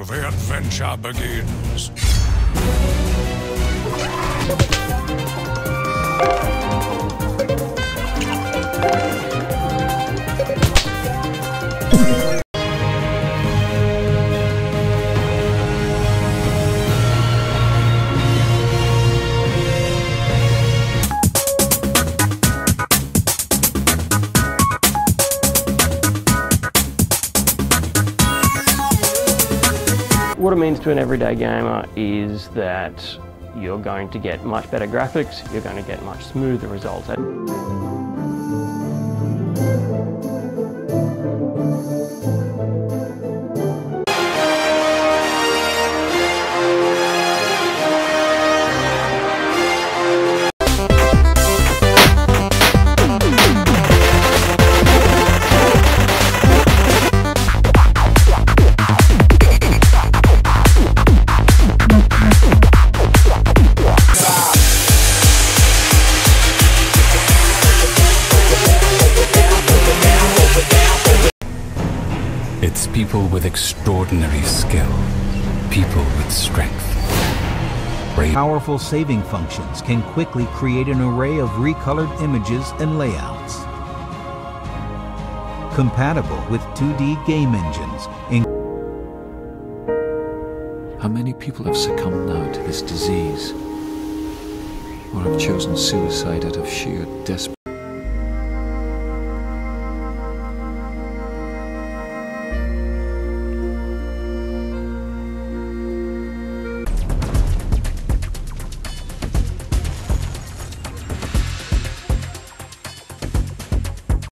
now the adventure begins. What it means to an everyday gamer is that you're going to get much better graphics, you're going to get much smoother results. It's people with extraordinary skill, people with strength. Powerful saving functions can quickly create an array of recolored images and layouts. Compatible with 2D game engines. How many people have succumbed now to this disease, or have chosen suicide out of sheer desperation?